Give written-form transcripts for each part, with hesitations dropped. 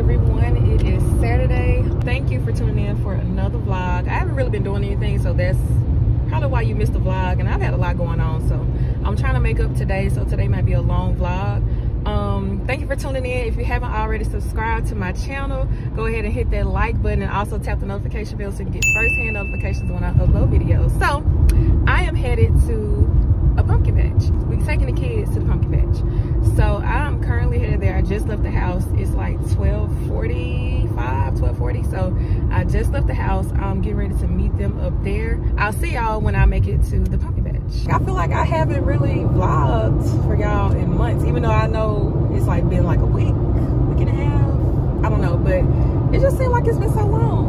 everyone, it is Saturday. Thank you for tuning in for another vlog. I haven't really been doing anything, so that's probably why you missed the vlog, and I've had a lot going on, so I'm trying to make up today, so today might be a long vlog. Thank you for tuning in. If you haven't already subscribed to my channel, go ahead and hit that like button and also tap the notification bell so you can get first-hand notifications when I upload videos. So I am headed to a pumpkin patch. We're taking the kids to the pumpkin patch. So I'm currently headed there. I just left the house. It's like 12:40. So I just left the house. I'm getting ready to meet them up there. I'll see y'all when I make it to the pumpkin patch. I feel like I haven't really vlogged for y'all in months, even though I know it's like been like a week, week and a half. I don't know, but it just seemed like it's been so long.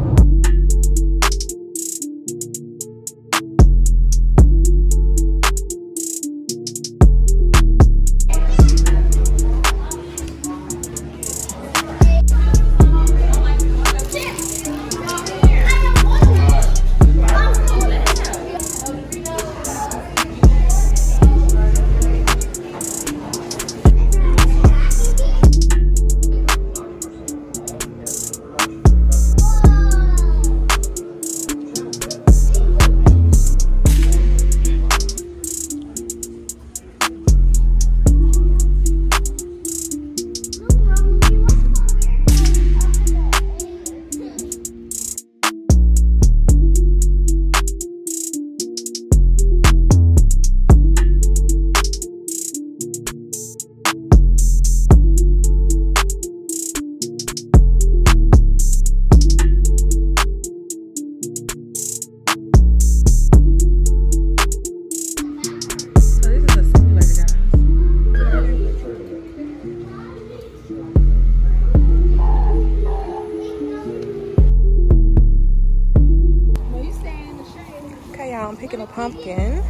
Pumpkin.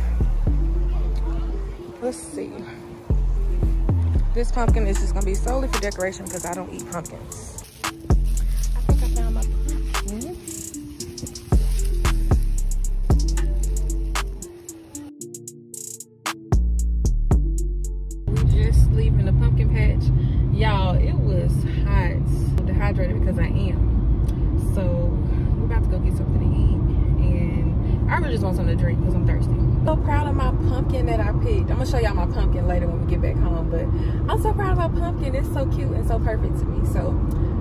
Let's see. This pumpkin is just gonna be solely for decoration because I don't eat pumpkins. I think I found my pumpkin. We're just leaving the pumpkin patch. Y'all, it was hot. I'm dehydrated because I am. So we're about to go get something to eat, and I really just want something to drink because I'm thirsty. I'm so proud of my pumpkin that I picked. I'm gonna show y'all my pumpkin later when we get back home, but I'm so proud of my pumpkin. It's so cute and so perfect to me. So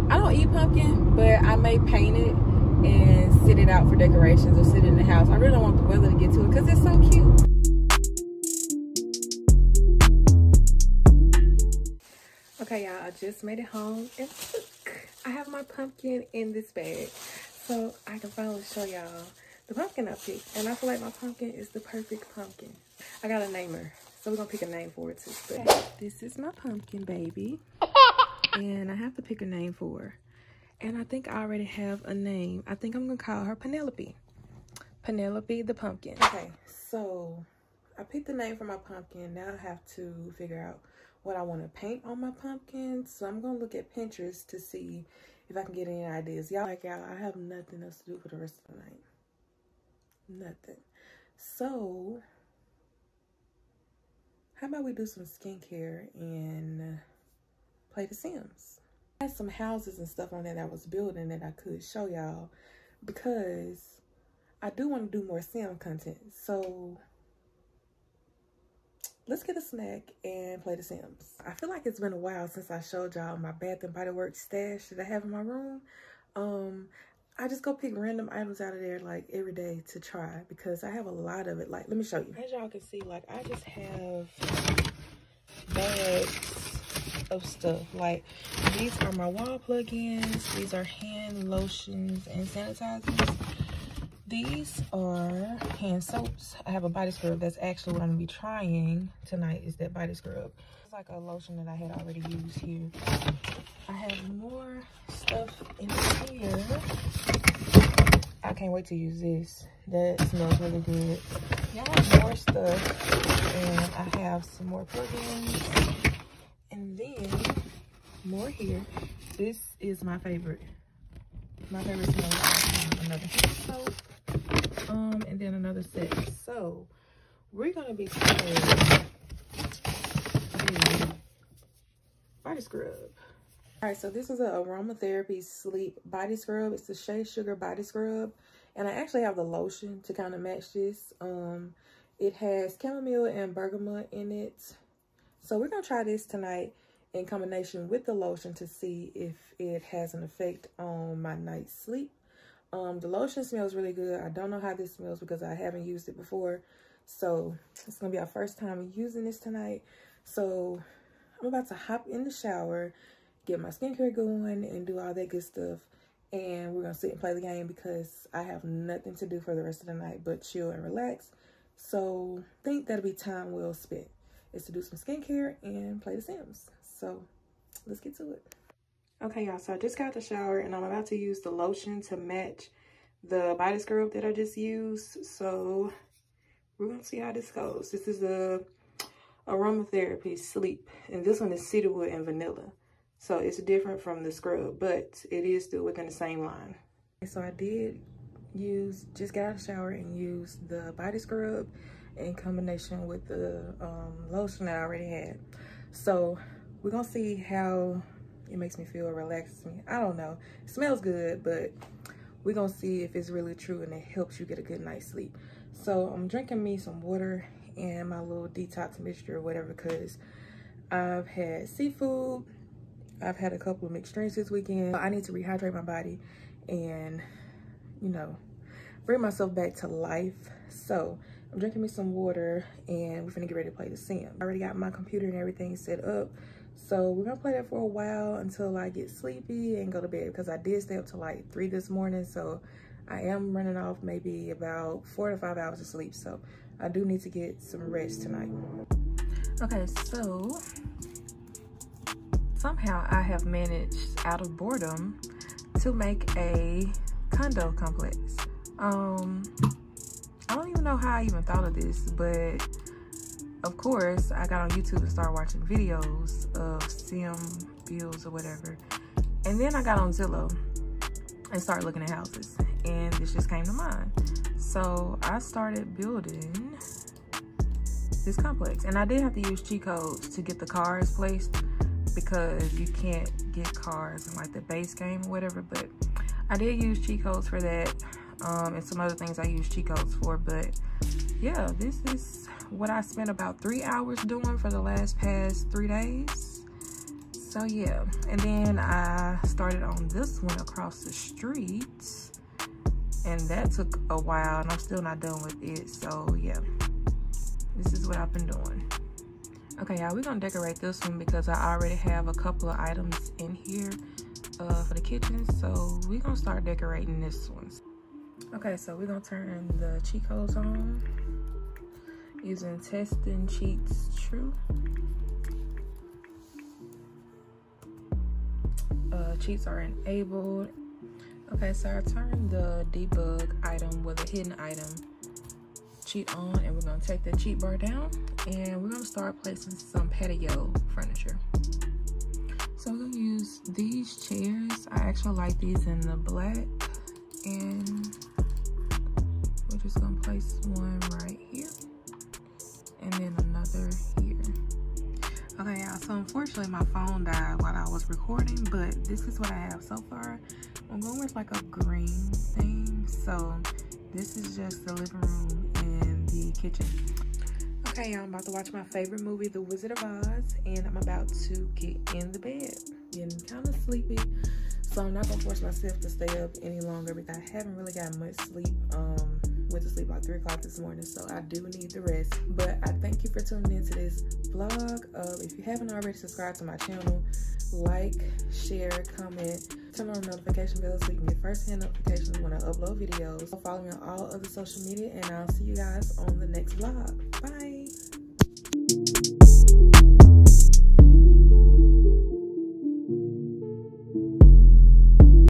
I don't eat pumpkin, but I may paint it and sit it out for decorations or sit it in the house. I really don't want the weather to get to it because it's so cute. Okay, y'all, I just made it home, and look, I have my pumpkin in this bag, so I can finally show y'all the pumpkin I picked. And I feel like my pumpkin is the perfect pumpkin. I gotta name her, so we're gonna pick a name for her too. But this is my pumpkin baby, and I have to pick a name for her, and I think I already have a name. I think I'm gonna call her Penelope. Penelope the pumpkin. Okay, so I picked the name for my pumpkin. Now I have to figure out what I want to paint on my pumpkin, so I'm gonna look at Pinterest to see if I can get any ideas. Y'all, like, y'all, I have nothing else to do for the rest of the night. Nothing. So how about we do some skincare and play The Sims? I had some houses and stuff on there that I was building that I could show y'all, because I do want to do more Sim content. So let's get a snack and play The Sims. I feel like it's been a while since I showed y'all my Bath and Body Works stash that I have in my room. I just go pick random items out of there like every day to try, because I have a lot of it. Like, let me show you. As y'all can see, like, I just have bags of stuff. Like, these are my wall plug-ins. These are hand lotions and sanitizers. These are hand soaps. I have a body scrub. That's actually what I'm gonna be trying tonight, is that body scrub. It's like a lotion that I had already used here. I have more stuff in here. I can't wait to use this. That smells really good. Y'all, have more stuff, and I have some more plugins, and then more here. This is my favorite. My favorite smell. Another hand soap, and then another set. So we're gonna be trying body scrub. All right, so this is an Aromatherapy Sleep Body Scrub. It's the Shea Sugar Body Scrub. And I actually have the lotion to kind of match this. It has chamomile and bergamot in it. So we're going to try this tonight in combination with the lotion to see if it has an effect on my night's sleep. The lotion smells really good. I don't know how this smells because I haven't used it before. So it's going to be our first time using this tonight. So I'm about to hop in the shower, get my skincare going, and do all that good stuff. And we're going to sit and play the game because I have nothing to do for the rest of the night but chill and relax. So I think that'll be time well spent, is to do some skincare and play The Sims. So let's get to it. Okay, y'all, so I just got out the shower and I'm about to use the lotion to match the body scrub that I just used. So we're going to see how this goes. This is a Aromatherapy Sleep, and this one is cedarwood and vanilla. So it's different from the scrub, but it is still within the same line. So I did use, just got out of the shower and used the body scrub in combination with the lotion that I already had. So we're gonna see how it makes me feel, relaxes me. I don't know, it smells good, but we're gonna see if it's really true and it helps you get a good night's sleep. So I'm drinking me some water and my little detox mixture or whatever, because I've had seafood, I've had a couple of mixed drinks this weekend. I need to rehydrate my body and, you know, bring myself back to life. So I'm drinking me some water and we're gonna get ready to play The Sims. I already got my computer and everything set up. So we're gonna play that for a while until I get sleepy and go to bed, because I did stay up till like 3 this morning. So I am running off maybe about 4 to 5 hours of sleep. So I do need to get some rest tonight. Okay, so somehow I have managed, out of boredom, to make a condo complex. I don't even know how I even thought of this, but of course I got on YouTube and started watching videos of sim builds or whatever, and then I got on Zillow and started looking at houses, and this just came to mind. So I started building this complex, and I did have to use cheat codes to get the cars placed, because you can't get cars in like the base game or whatever, but I did use cheat codes for that, and some other things I use cheat codes for. But yeah, this is what I spent about 3 hours doing for the past 3 days. So yeah, and then I started on this one across the street, and that took a while, and I'm still not done with it. So yeah, this is what I've been doing. Okay, y'all, we're gonna decorate this one because I already have a couple of items in here for the kitchen. So we're gonna start decorating this one. Okay, so we're gonna turn the cheat codes on using testing cheats true. Cheats are enabled. Okay, so I turned the debug item with a hidden item cheat on, and we're gonna take the cheat bar down, and we're gonna start placing some patio furniture. So we're gonna use these chairs. I actually like these in the black, and we're just gonna place one right here and then another here. Okay, y'all, so unfortunately my phone died while I was recording, but this is what I have so far. I'm going with like a green theme, so this is just the living room and the kitchen. Okay, y'all, I'm about to watch my favorite movie, The Wizard of Oz, and I'm about to get in the bed. Getting kind of sleepy, so I'm not gonna force myself to stay up any longer because I haven't really gotten much sleep. Went to sleep like 3 o'clock this morning, so I do need the rest. But I thank you for tuning into this vlog. If you haven't already subscribed to my channel, like, share, comment, turn on notification bells so you can get first-hand notifications when I upload videos. So follow me on all other social media, and I'll see you guys on the next vlog. Bye!